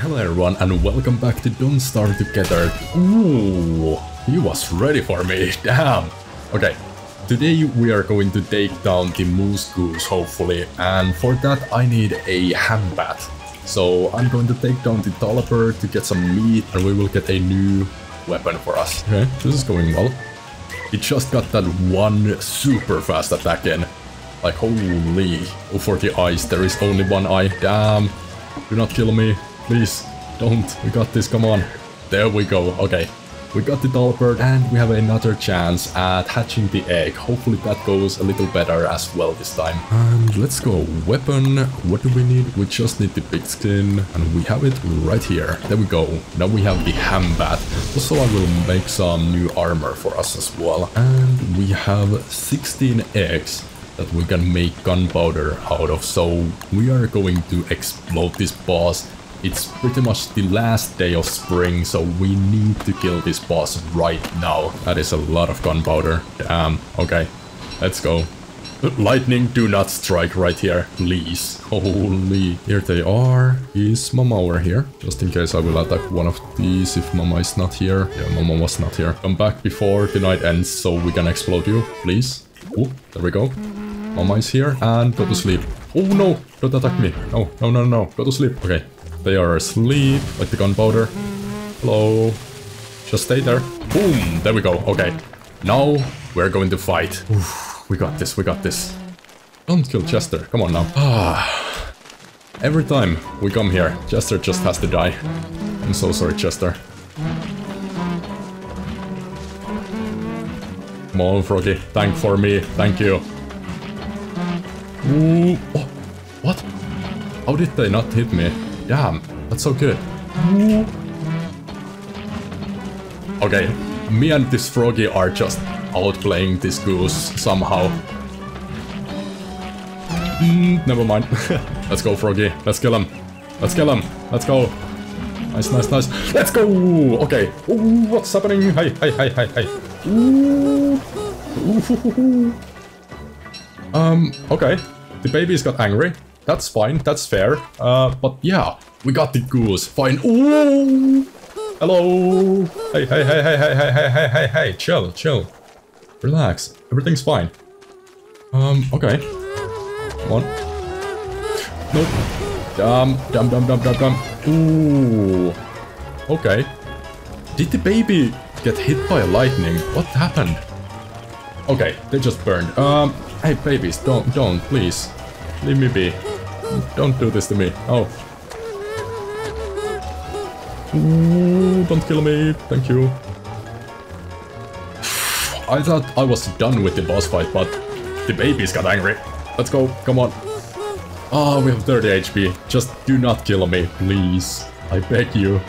Hello everyone and welcome back to Don't Starve Together. Ooh, he was ready for me, damn! Okay, today we are going to take down the Moose Goose, hopefully, and for that I need a hambat. So I'm going to take down the Taloper to get some meat and we will get a new weapon for us. Okay, this is going well. It just got that one super fast attack in. Like, holy. Oh, for the eyes, there is only one eye. Damn. Do not kill me. Please, don't. We got this, come on. There we go. Okay. We got the dolbird and we have another chance at hatching the egg. Hopefully that goes a little better as well this time. And let's go. Weapon. What do we need? We just need the pig skin. And we have it right here. There we go. Now we have the hambat. Also, I will make some new armor for us as well. And we have 16 eggs that we can make gunpowder out of. So we are going to explode this boss. It's pretty much the last day of spring, so we need to kill this boss right now. That is a lot of gunpowder. Damn. Okay, let's go. Lightning, do not strike right here, please. Holy. Here they are. Is Mama over here? Just in case I will attack one of these if Mama is not here. Yeah, Mama was not here. Come back before the night ends so we can explode you, please. Oh, there we go. Mama is here. And go to sleep. Oh no, don't attack me. No, no, no, no. Go to sleep. Okay. They are asleep, like the gunpowder. Hello. Just stay there. Boom! There we go. Okay. Now we're going to fight. Oof, we got this, we got this. Don't kill Chester. Come on now. Ah. Every time we come here, Chester just has to die. I'm so sorry, Chester. Come on, Froggy. Thank for me. Thank you. Ooh. Oh. What? How did they not hit me? Damn, that's so good. Okay, me and this froggy are just outplaying this goose somehow. Never mind. Let's go, froggy. Let's kill him. Let's kill him. Let's go. Nice, nice, nice. Let's go. Okay. Ooh, what's happening? Hey, hey, hey, hey, hey. Ooh. Okay. The baby's got angry. That's fine, that's fair. But yeah, we got the goose. Fine. Ooh! Hello! Hey, hey, hey, hey, hey, hey, hey, hey, hey, hey, chill, chill. Relax. Everything's fine. Okay. Come on. Nope. Dumb. Ooh. Okay. Did the baby get hit by lightning? What happened? Okay, they just burned. Hey, babies, don't, please. Leave me be. Don't do this to me. Oh. Ooh, don't kill me. Thank you. I thought I was done with the boss fight, but the babies got angry. Let's go. Come on. Oh, we have 30 HP. Just do not kill me, please. I beg you.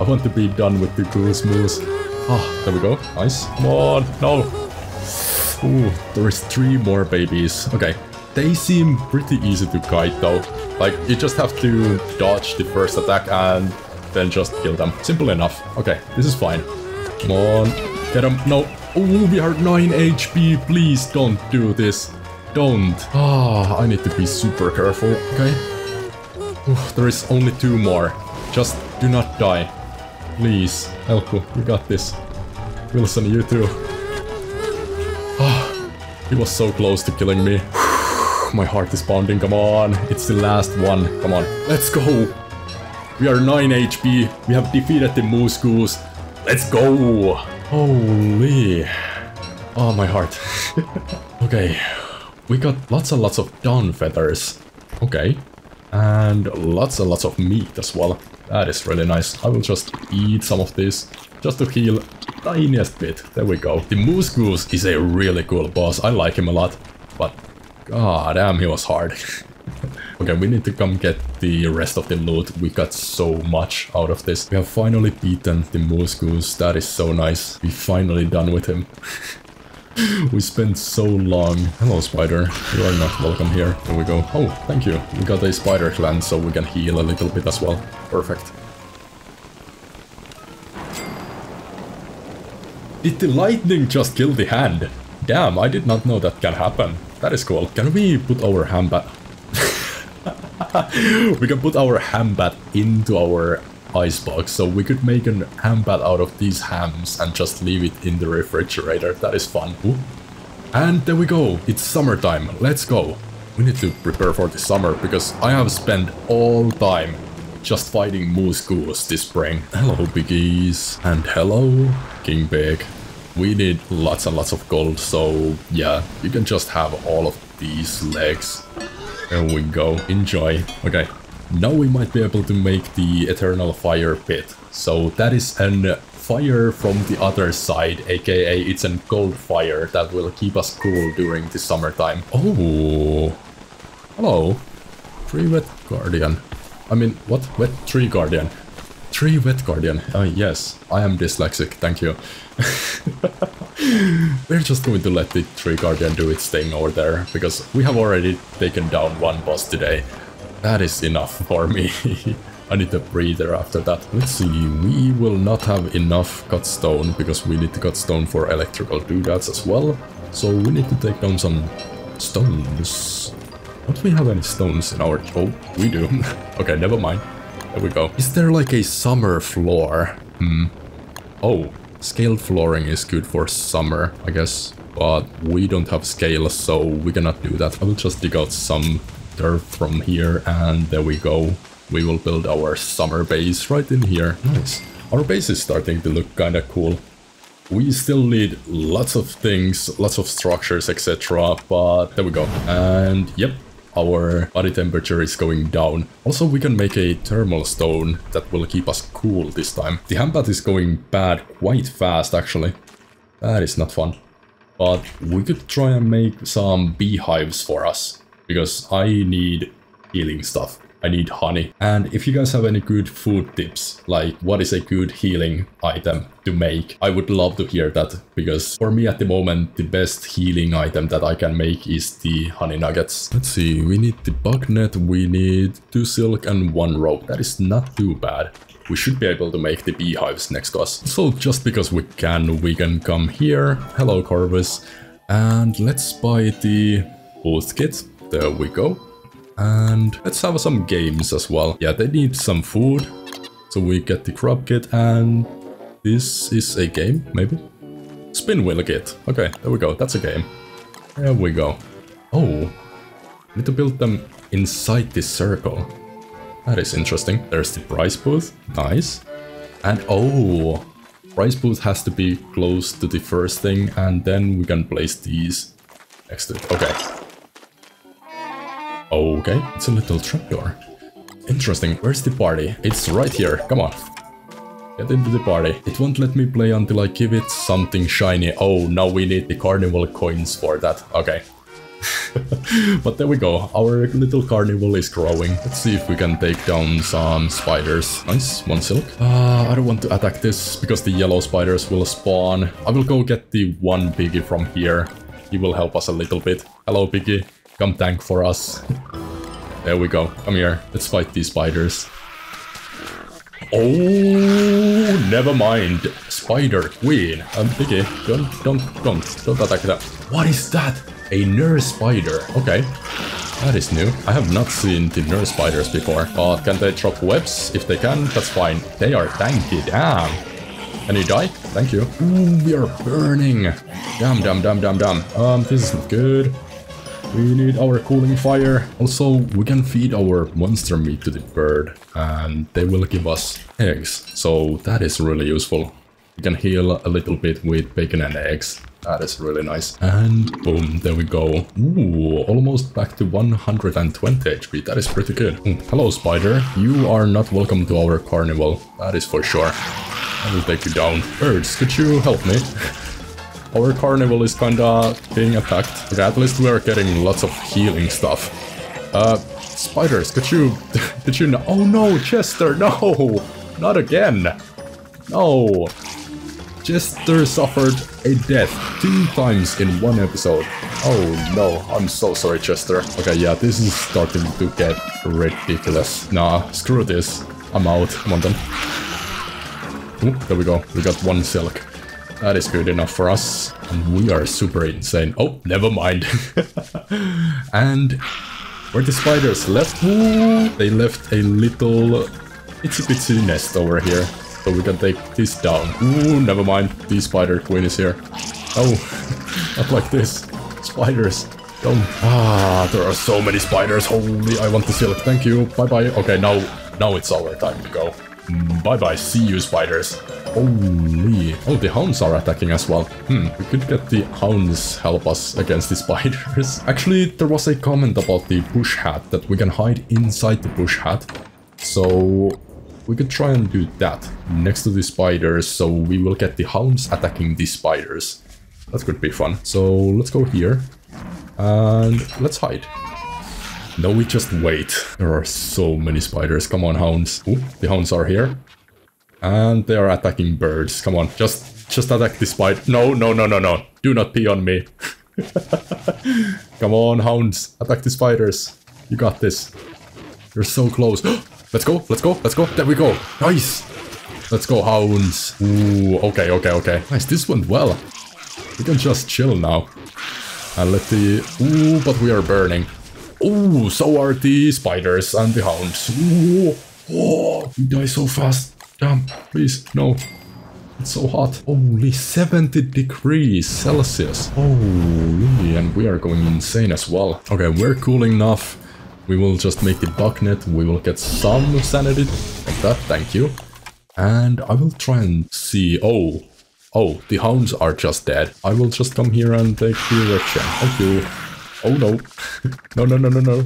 I want to be done with the goose moose. Ah, there we go. Nice. Come on. No. Ooh, there is 3 more babies. Okay. They seem pretty easy to kite though. Like, you just have to dodge the first attack and then just kill them. Simple enough. Okay, this is fine. Come on. Get them. No. Oh, we are 9 HP. Please don't do this. Don't. Ah, I need to be super careful. Okay. Oof, there is only 2 more. Just do not die. Please. Elkku, you got this. Wilson, you too. Ah, he was so close to killing me. My heart is pounding. Come on. It's the last one. Come on. Let's go. We are 9 HP. We have defeated the Moose Goose. Let's go. Holy. Oh, my heart. Okay. We got lots and lots of down feathers. Okay. And lots and lots of meat as well. That is really nice. I will just eat some of this just to heal tiniest bit. There we go. The Moose Goose is a really cool boss. I like him a lot. But god damn, he was hard. Okay, we need to come get the rest of the loot. We got so much out of this. We have finally beaten the Moose Goose. That is so nice. We finally done with him. We spent so long. Hello, spider. You are not welcome here. Here we go. Oh, thank you. We got a spider gland, so we can heal a little bit as well. Perfect. Did the lightning just kill the hand? Damn, I did not know that can happen. That is cool. Can we put our hambat... We can put our hambat into our icebox, so we could make an hambat out of these hams and just leave it in the refrigerator. That is fun. Ooh. And there we go, it's summertime, let's go. We need to prepare for the summer, because I have spent all time just fighting Moose Goose this spring. Hello Biggies, and hello King Big. We need lots and lots of gold, so yeah, you can just have all of these legs. There we go, enjoy. Okay, now we might be able to make the eternal fire pit. So that is an fire from the other side, aka it's a cold fire that will keep us cool during the summertime. Oh, hello, tree wet guardian. I mean, what? Wet tree guardian. Tree wet guardian. Yes, I am dyslexic, thank you. We're just going to let the tree guardian do its thing over there, because we have already taken down one boss today. That is enough for me. I need a breather after that. Let's see, we will not have enough cut stone, because we need to cut stone for electrical doodads as well. So we need to take down some stones. Don't we have any stones in our... Oh, we do. Okay, never mind. There we go. Is there like a summer floor? Hmm. Oh, scale flooring is good for summer, I guess. But we don't have scale, so we cannot do that. I will just dig out some dirt from here, and there we go. We will build our summer base right in here. Nice. Our base is starting to look kinda cool. We still need lots of things, lots of structures, etc. But there we go. And yep, our body temperature is going down. Also, we can make a thermal stone that will keep us cool this time. The hambat is going bad quite fast, actually. That is not fun. But we could try and make some beehives for us, because I need healing stuff. I need honey. And if you guys have any good food tips, like what is a good healing item to make, I would love to hear that, because for me at the moment, the best healing item that I can make is the honey nuggets. Let's see, we need the bug net, we need 2 silk and 1 rope. That is not too bad. We should be able to make the beehives next to us. So just because we can come here. Hello Corvus. And let's buy the booth kit. There we go. And let's have some games as well. Yeah, they need some food. So we get the crop kit, and this is a game, maybe? Spin wheel kit. Okay, there we go. That's a game. There we go. Oh, need to build them inside this circle. That is interesting. There's the prize booth. Nice. And oh, prize booth has to be close to the first thing, and then we can place these next to it. Okay. Okay, it's a little trapdoor. Interesting, where's the party? It's right here, come on. Get into the party. It won't let me play until I give it something shiny. Oh, now we need the carnival coins for that. Okay. But there we go, our little carnival is growing. Let's see if we can take down some spiders. Nice, 1 silk. I don't want to attack this, because the yellow spiders will spawn. I will go get the one piggy from here. He will help us a little bit. Hello, piggy. Come tank for us. There we go. Come here. Let's fight these spiders. Oh, never mind. Spider Queen. I'm picky. Don't attack that. What is that? A nurse spider. Okay. That is new. I have not seen the nurse spiders before. But can they drop webs? If they can, that's fine. They are tanky. Damn. Can you die? Thank you. Ooh, we are burning. Damn. This isn't good. We need our cooling fire. Also, we can feed our monster meat to the bird, and they will give us eggs. So that is really useful. You can heal a little bit with bacon and eggs. That is really nice. And boom, there we go. Ooh, almost back to 120 HP. That is pretty good. Ooh, hello, spider. You are not welcome to our carnival. That is for sure. I will take you down. Birds, could you help me? Our carnival is kinda being attacked. Okay, at least we are getting lots of healing stuff. Spiders, could you... Did you... Oh no, Chester, no! Not again! No! Chester suffered a death 2 times in 1 episode. Oh no, I'm so sorry, Chester. Okay, yeah, this is starting to get ridiculous. Nah, screw this. I'm out. Come on then. Ooh, there we go. We got 1 silk. That is good enough for us, and we are super insane. Oh, never mind. And were the spiders left? Ooh, they left a little It's a bitsy nest over here, so we can take this down. Ooh, never mind. The Spider Queen is here. Oh, not like this. Spiders. Don't. Ah, there are so many spiders. Holy, I want the silk. Thank you. Bye bye. Okay, now it's our time to go. Bye bye. See you, spiders. Holy. Oh, the hounds are attacking as well. We could get the hounds help us against the spiders. Actually, there was a comment about the bush hat that we can hide inside the bush hat. So we could try and do that next to the spiders. So we will get the hounds attacking the spiders. That could be fun. So let's go here and let's hide. No, we just wait. There are so many spiders. Come on, hounds. Ooh, the hounds are here. And they are attacking birds. Come on, just attack the spider. No, no, no, no, no. Do not pee on me. Come on, hounds. Attack the spiders. You got this. You're so close. Let's go, let's go, let's go. There we go. Nice. Let's go, hounds. Ooh, okay, okay, okay. Nice, this went well. We can just chill now. And let the... Ooh, but we are burning. Ooh, so are the spiders and the hounds. Ooh, oh, we die so fast. Damn, please, no. It's so hot. Only 70 degrees Celsius. Holy, and we are going insane as well. Okay, we're cooling enough. We will just make the duck net. We will get some sanity. Like that, thank you. And I will try and see... Oh, oh, the hounds are just dead. I will just come here and take the direction. Thank you. Oh, no. No, no, no, no, no.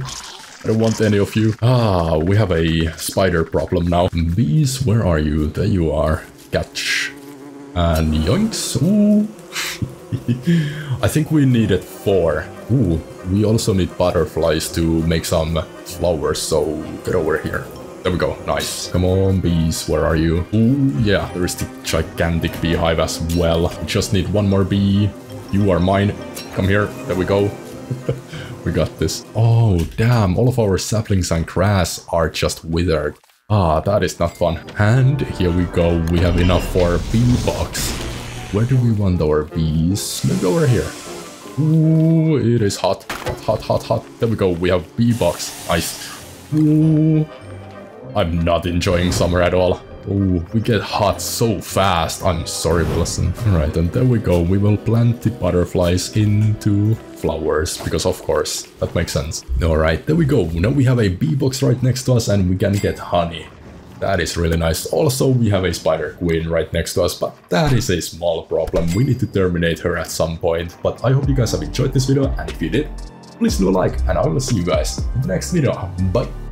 I don't want any of you. Ah, we have a spider problem now. Bees, where are you? There you are. Catch. And yoinks. Ooh. I think we needed 4. Ooh, we also need butterflies to make some flowers, so get over here. There we go. Nice. Come on, bees. Where are you? Ooh, yeah. There is the gigantic beehive as well. We just need 1 more bee. You are mine. Come here. There we go. We got this. Oh, damn. All of our saplings and grass are just withered. Ah, that is not fun. And here we go. We have enough for a bee box. Where do we want our bees? Maybe over here. Ooh, it is hot. Hot, hot, hot, hot. There we go. We have bee box. Nice. Ooh. I'm not enjoying summer at all. Oh, we get hot so fast. I'm sorry, Wilson. Alright, and there we go. We will plant the butterflies into flowers, because of course, that makes sense. Alright, there we go. Now we have a bee box right next to us and we can get honey. That is really nice. Also, we have a Spider Queen right next to us, but that is a small problem. We need to terminate her at some point. But I hope you guys have enjoyed this video, and if you did, please do a like, and I will see you guys in the next video. Bye!